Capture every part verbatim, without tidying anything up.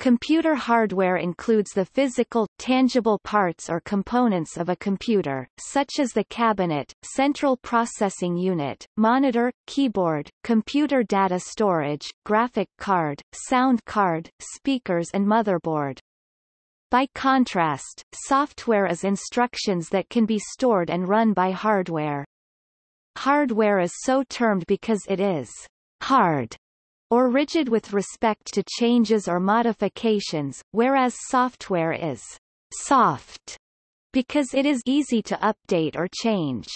Computer hardware includes the physical, tangible parts or components of a computer, such as the cabinet, central processing unit, monitor, keyboard, computer data storage, graphic card, sound card, speakers and motherboard. By contrast, software is instructions that can be stored and run by hardware. Hardware is so termed because it is hard or rigid with respect to changes or modifications, whereas software is soft because it is easy to update or change.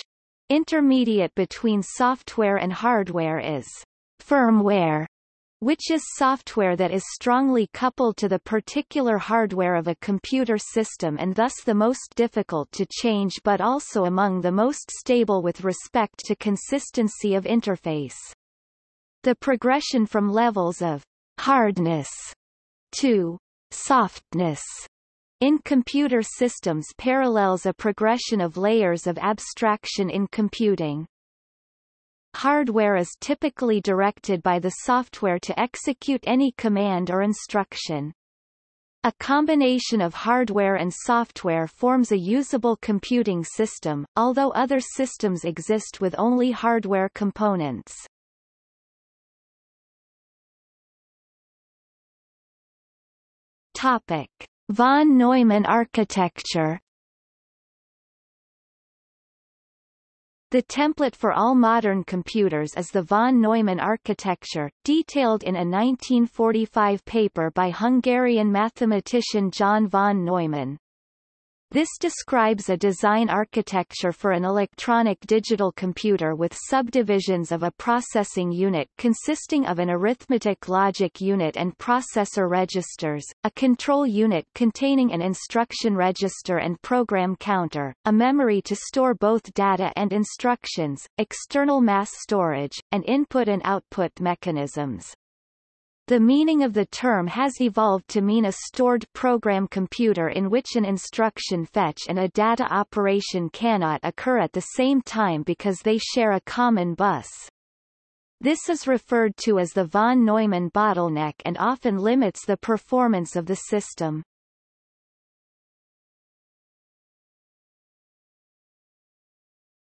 Intermediate between software and hardware is firmware, which is software that is strongly coupled to the particular hardware of a computer system and thus the most difficult to change but also among the most stable with respect to consistency of interface. The progression from levels of hardness to softness in computer systems parallels a progression of layers of abstraction in computing. Hardware is typically directed by the software to execute any command or instruction. A combination of hardware and software forms a usable computing system, although other systems exist with only hardware components. Topic: Von Neumann architecture. The template for all modern computers is the von Neumann architecture, detailed in a nineteen forty-five paper by Hungarian mathematician John von Neumann. This describes a design architecture for an electronic digital computer with subdivisions of a processing unit consisting of an arithmetic logic unit and processor registers, a control unit containing an instruction register and program counter, a memory to store both data and instructions, external mass storage, and input and output mechanisms. The meaning of the term has evolved to mean a stored program computer in which an instruction fetch and a data operation cannot occur at the same time because they share a common bus. This is referred to as the von Neumann bottleneck and often limits the performance of the system.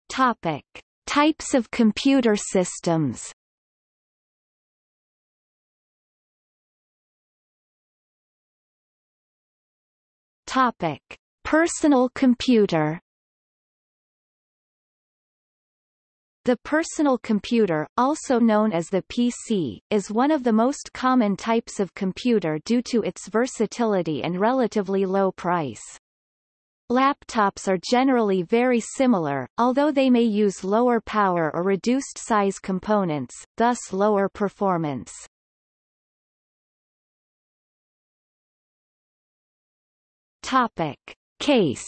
Topic: Types of computer systems. Topic: Personal computer. The personal computer, also known as the P C, is one of the most common types of computer due to its versatility and relatively low price. Laptops are generally very similar, although they may use lower power or reduced size components, thus lower performance. Topic: Case.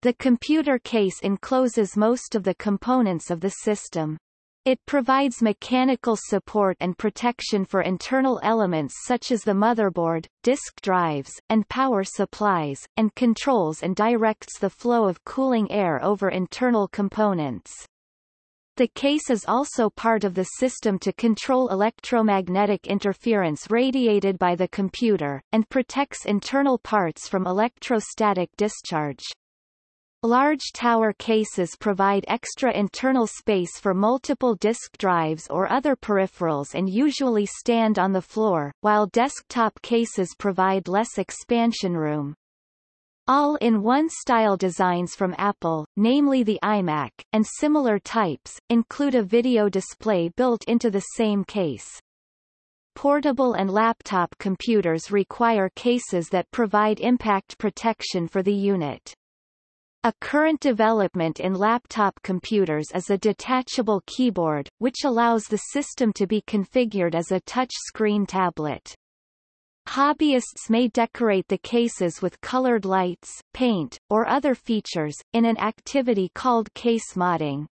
The computer case encloses most of the components of the system. It provides mechanical support and protection for internal elements such as the motherboard, disk drives, and power supplies, and controls and directs the flow of cooling air over internal components. The case is also part of the system to control electromagnetic interference radiated by the computer, and protects internal parts from electrostatic discharge. Large tower cases provide extra internal space for multiple disk drives or other peripherals and usually stand on the floor, while desktop cases provide less expansion room. All-in-one style designs from Apple, namely the iMac, and similar types, include a video display built into the same case. Portable and laptop computers require cases that provide impact protection for the unit. A current development in laptop computers is a detachable keyboard, which allows the system to be configured as a touch-screen tablet. Hobbyists may decorate the cases with colored lights, paint, or other features, in an activity called case modding.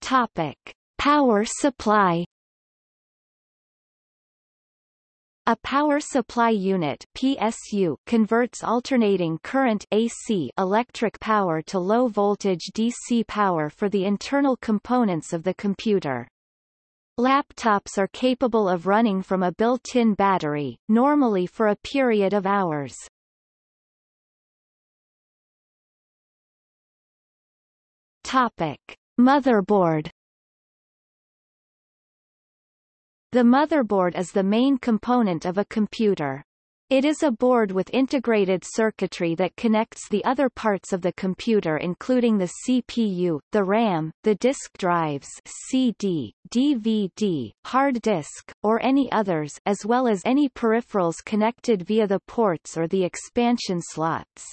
Topic: Power supply. A power supply unit (P S U) converts alternating current (A C) electric power to low-voltage D C power for the internal components of the computer. Laptops are capable of running from a built-in battery, normally for a period of hours. Topic: Motherboard. The motherboard is the main component of a computer. It is a board with integrated circuitry that connects the other parts of the computer, including the C P U, the RAM, the disk drives (C D, D V D, hard disk, or any others), as well as any peripherals connected via the ports or the expansion slots.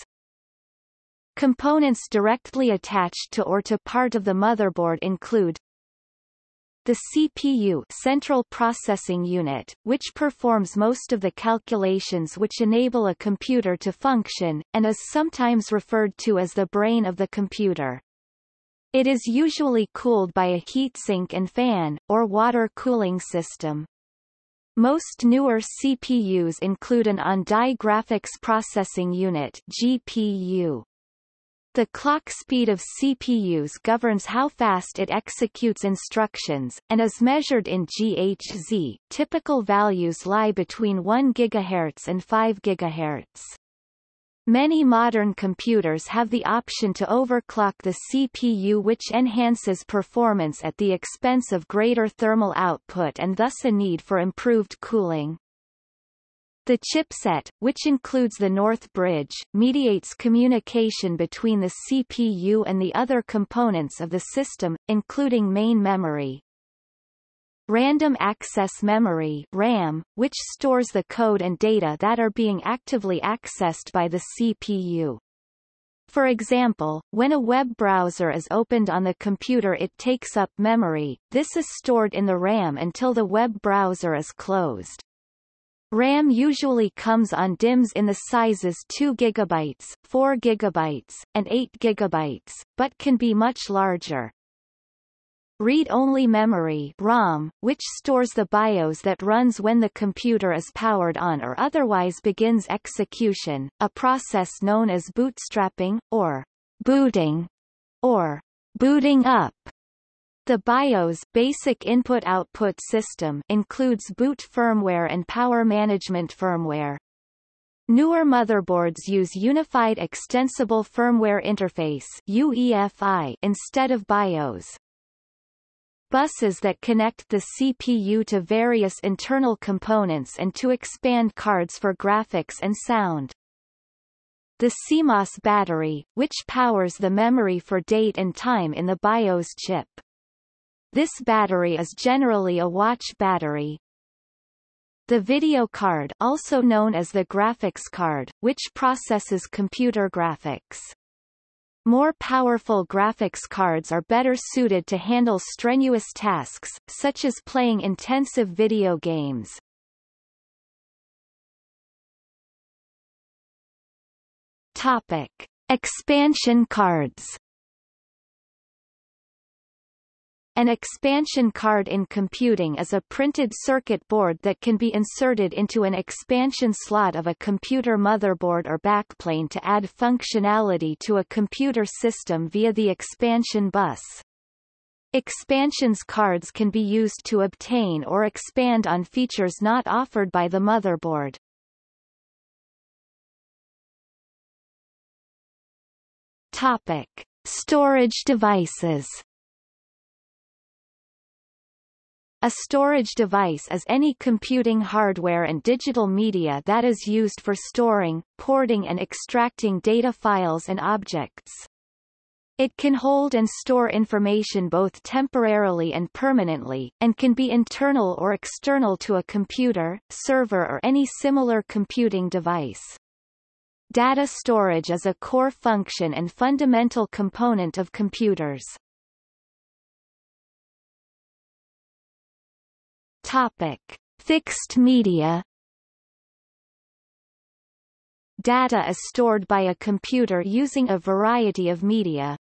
Components directly attached to or to part of the motherboard include the C P U, central processing unit, which performs most of the calculations which enable a computer to function, and is sometimes referred to as the brain of the computer. It is usually cooled by a heatsink and fan, or water cooling system. Most newer C P Us include an on-die graphics processing unit (G P U). The clock speed of C P Us governs how fast it executes instructions, and is measured in G H Z. Typical values lie between one gigahertz and five gigahertz. Many modern computers have the option to overclock the C P U, which enhances performance at the expense of greater thermal output and thus a need for improved cooling. The chipset, which includes the North Bridge, mediates communication between the C P U and the other components of the system, including main memory. Random access memory (RAM), which stores the code and data that are being actively accessed by the C P U. For example, when a web browser is opened on the computer, it takes up memory. This is stored in the RAM until the web browser is closed. RAM usually comes on D I Ms in the sizes two gigabytes, four gigabytes, and eight gigabytes, but can be much larger. Read-only memory (ROM), which stores the BIOS that runs when the computer is powered on or otherwise begins execution, a process known as bootstrapping, or booting, or booting up. The BIOS (Basic Input-Output System) includes boot firmware and power management firmware. Newer motherboards use Unified Extensible Firmware Interface (U E F I) instead of BIOS. Buses that connect the C P U to various internal components and to expand cards for graphics and sound. The C MOS battery, which powers the memory for date and time in the BIOS chip. This battery is generally a watch battery. The video card, also known as the graphics card, which processes computer graphics. More powerful graphics cards are better suited to handle strenuous tasks, such as playing intensive video games. Topic: Expansion cards. An expansion card in computing is a printed circuit board that can be inserted into an expansion slot of a computer motherboard or backplane to add functionality to a computer system via the expansion bus. Expansions cards can be used to obtain or expand on features not offered by the motherboard. Topic: Storage devices. A storage device is any computing hardware and digital media that is used for storing, porting and extracting data files and objects. It can hold and store information both temporarily and permanently, and can be internal or external to a computer, server or any similar computing device. Data storage is a core function and fundamental component of computers. Topic: Fixed media. Data is stored by a computer using a variety of media.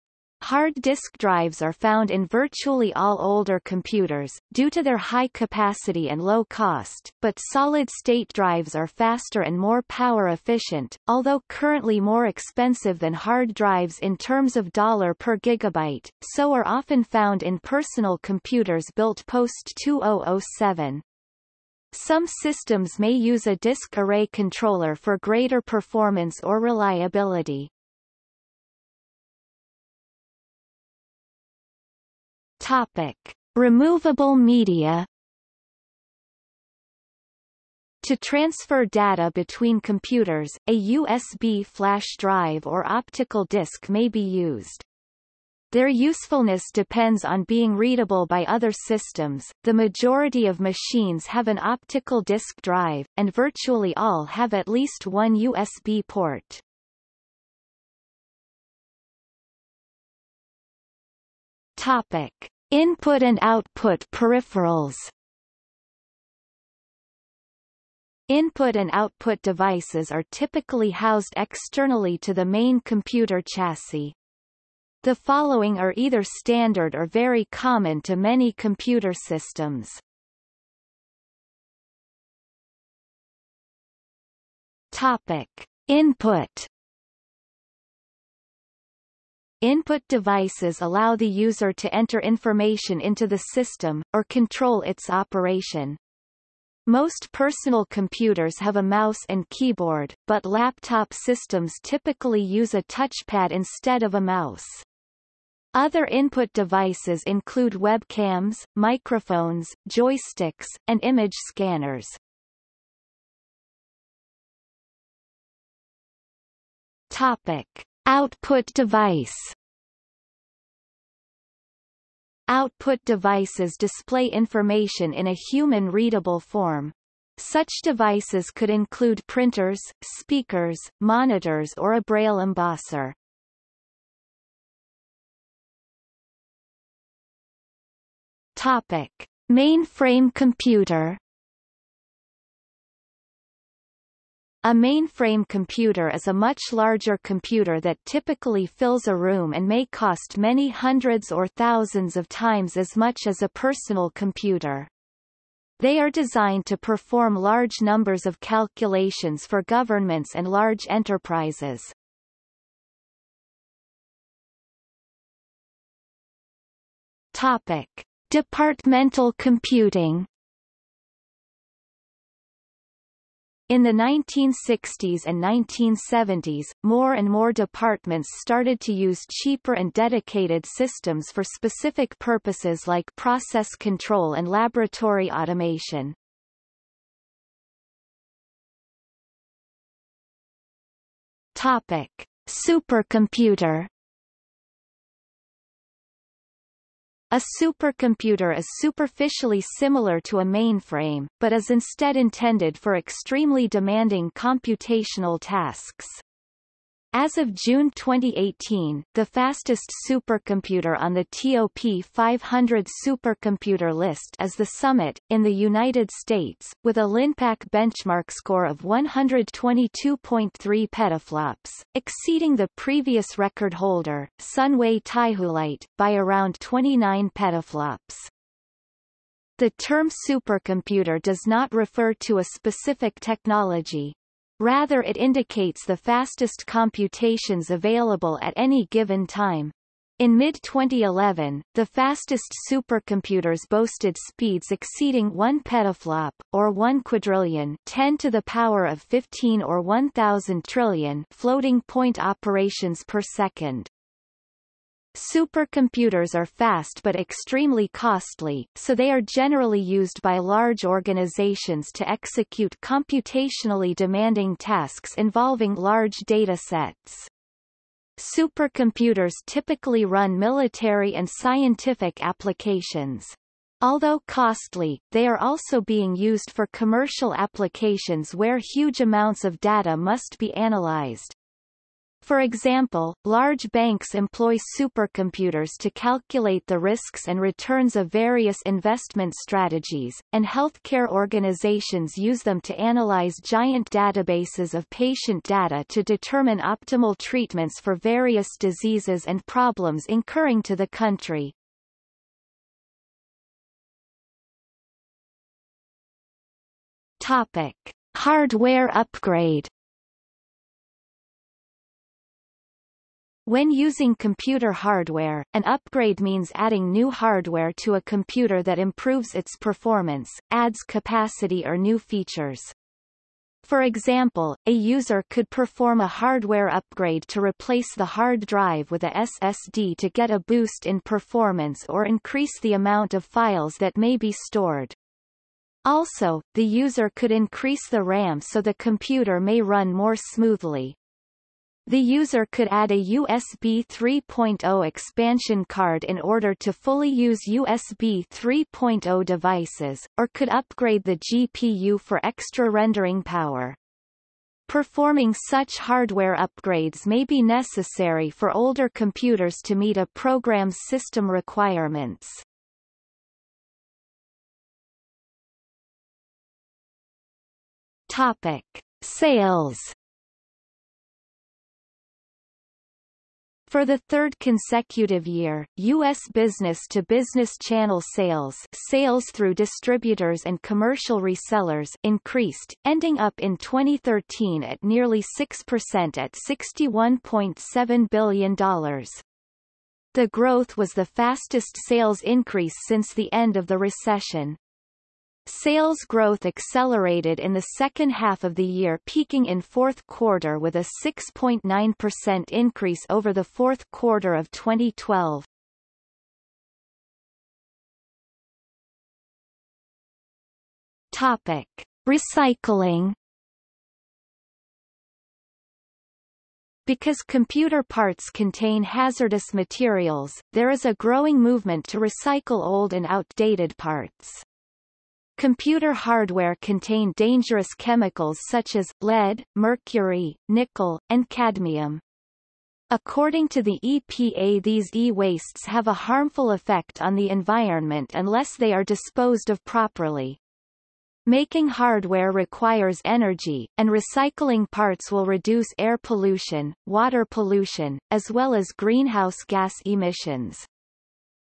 Hard disk drives are found in virtually all older computers, due to their high capacity and low cost, but solid-state drives are faster and more power-efficient, although currently more expensive than hard drives in terms of dollar per gigabyte, so are often found in personal computers built post two thousand seven. Some systems may use a disk array controller for greater performance or reliability. Topic: Removable media. To transfer data between computers, a U S B flash drive or optical disk may be used. Their usefulness depends on being readable by other systems. The majority of machines have an optical disk drive, and virtually all have at least one U S B port. Topic: Input and output peripherals. Input and output devices are typically housed externally to the main computer chassis. The following are either standard or very common to many computer systems. Topic: Input. Input devices allow the user to enter information into the system, or control its operation. Most personal computers have a mouse and keyboard, but laptop systems typically use a touchpad instead of a mouse. Other input devices include webcams, microphones, joysticks, and image scanners. Topic: Output device. Output devices display information in a human-readable form. Such devices could include printers, speakers, monitors, or a braille embosser. Topic: Mainframe computer. A mainframe computer is a much larger computer that typically fills a room and may cost many hundreds or thousands of times as much as a personal computer. They are designed to perform large numbers of calculations for governments and large enterprises. Topic: Departmental computing. In the nineteen sixties and nineteen seventies, more and more departments started to use cheaper and dedicated systems for specific purposes like process control and laboratory automation. Topic: Supercomputer. A supercomputer is superficially similar to a mainframe, but is instead intended for extremely demanding computational tasks. As of June twenty eighteen, the fastest supercomputer on the top five hundred supercomputer list is the Summit, in the United States, with a LINPACK benchmark score of one hundred twenty-two point three petaflops, exceeding the previous record holder, Sunway TaihuLight, by around twenty-nine petaflops. The term supercomputer does not refer to a specific technology. Rather, it indicates the fastest computations available at any given time. In mid twenty eleven, the fastest supercomputers boasted speeds exceeding one petaflop, or one quadrillion, ten to the power of fifteen or one thousand trillion floating point operations per second. Supercomputers are fast but extremely costly, so they are generally used by large organizations to execute computationally demanding tasks involving large data sets. Supercomputers typically run military and scientific applications. Although costly, they are also being used for commercial applications where huge amounts of data must be analyzed. For example, large banks employ supercomputers to calculate the risks and returns of various investment strategies, and healthcare organizations use them to analyze giant databases of patient data to determine optimal treatments for various diseases and problems occurring to the country. Topic: Hardware upgrade. When using computer hardware, an upgrade means adding new hardware to a computer that improves its performance, adds capacity or new features. For example, a user could perform a hardware upgrade to replace the hard drive with a S S D to get a boost in performance or increase the amount of files that may be stored. Also, the user could increase the RAM so the computer may run more smoothly. The user could add a U S B three point oh expansion card in order to fully use U S B three point oh devices, or could upgrade the G P U for extra rendering power. Performing such hardware upgrades may be necessary for older computers to meet a program's system requirements. Topic: Sales. For the third consecutive year, U S business-to-business channel sales, sales through distributors and commercial resellers, increased, ending up in twenty thirteen at nearly six percent at sixty-one point seven billion dollars. The growth was the fastest sales increase since the end of the recession. Sales growth accelerated in the second half of the year, peaking in fourth quarter with a six point nine percent increase over the fourth quarter of twenty twelve. Topic: Recycling. Because computer parts contain hazardous materials, there is a growing movement to recycle old and outdated parts. Computer hardware contain dangerous chemicals such as lead, mercury, nickel, and cadmium. According to the E P A, these e-wastes have a harmful effect on the environment unless they are disposed of properly. Making hardware requires energy, and recycling parts will reduce air pollution, water pollution, as well as greenhouse gas emissions.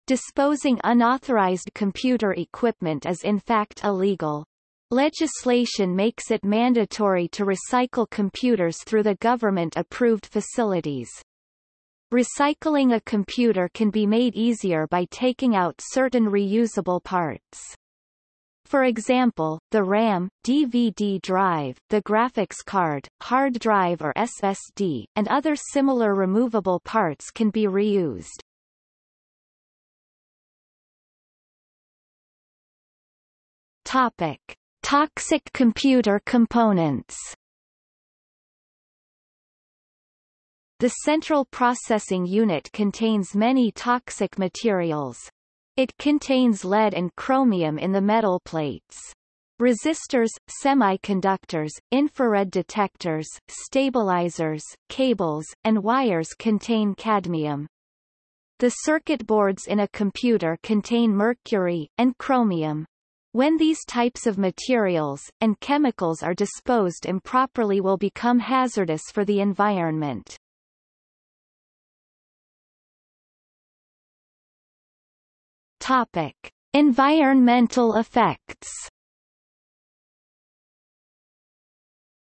Disposing unauthorized computer equipment is in fact illegal. Legislation makes it mandatory to recycle computers through the government-approved facilities. Recycling a computer can be made easier by taking out certain reusable parts. For example, the RAM, D V D drive, the graphics card, hard drive or S S D, and other similar removable parts can be reused. Topic: Toxic computer components. The central processing unit contains many toxic materials. It contains lead and chromium in the metal plates. Resistors, semiconductors, infrared detectors, stabilizers, cables, and wires contain cadmium. The circuit boards in a computer contain mercury, and chromium. When these types of materials, and chemicals are disposed improperly, will become hazardous for the environment. Topic: Environmental effects.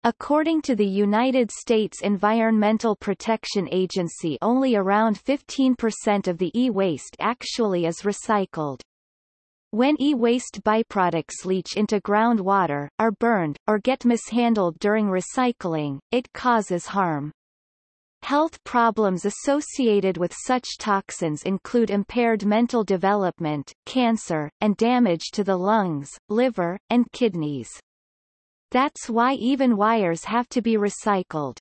According to the United States Environmental Protection Agency, only around fifteen percent of the e-waste actually is recycled. When e-waste byproducts leach into groundwater, are burned, or get mishandled during recycling, it causes harm. Health problems associated with such toxins include impaired mental development, cancer, and damage to the lungs, liver, and kidneys. That's why even wires have to be recycled.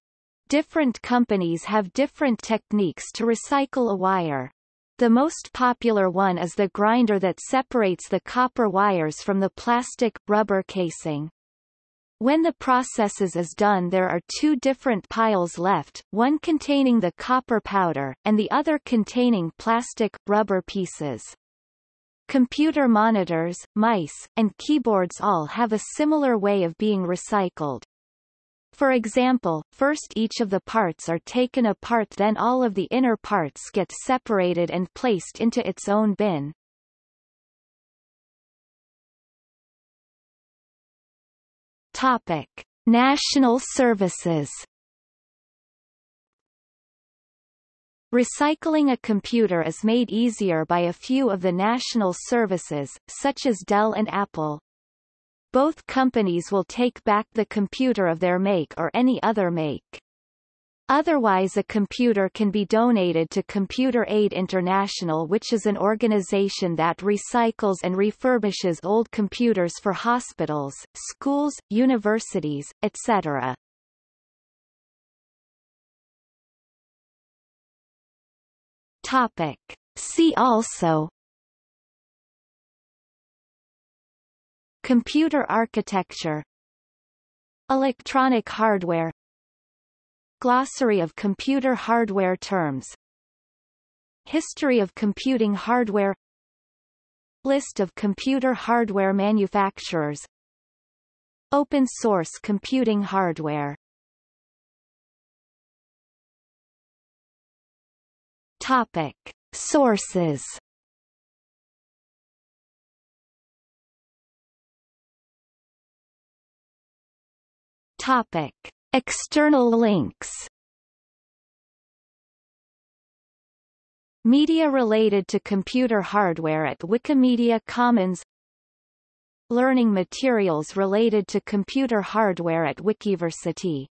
Different companies have different techniques to recycle a wire. The most popular one is the grinder that separates the copper wires from the plastic, rubber casing. When the processes is done, there are two different piles left, one containing the copper powder, and the other containing plastic, rubber pieces. Computer monitors, mice, and keyboards all have a similar way of being recycled. For example, first each of the parts are taken apart, then all of the inner parts get separated and placed into its own bin. Topic: National services. Recycling a computer is made easier by a few of the national services, such as Dell and Apple. Both companies will take back the computer of their make or any other make. Otherwise, a computer can be donated to Computer Aid International, which is an organization that recycles and refurbishes old computers for hospitals, schools, universities, et cetera. Topic: See also: Computer architecture, electronic hardware, glossary of computer hardware terms, history of computing hardware, list of computer hardware manufacturers, open source computing hardware. Topic: Sources. Topic: External links. Media related to computer hardware at Wikimedia Commons. Learning materials related to computer hardware at Wikiversity.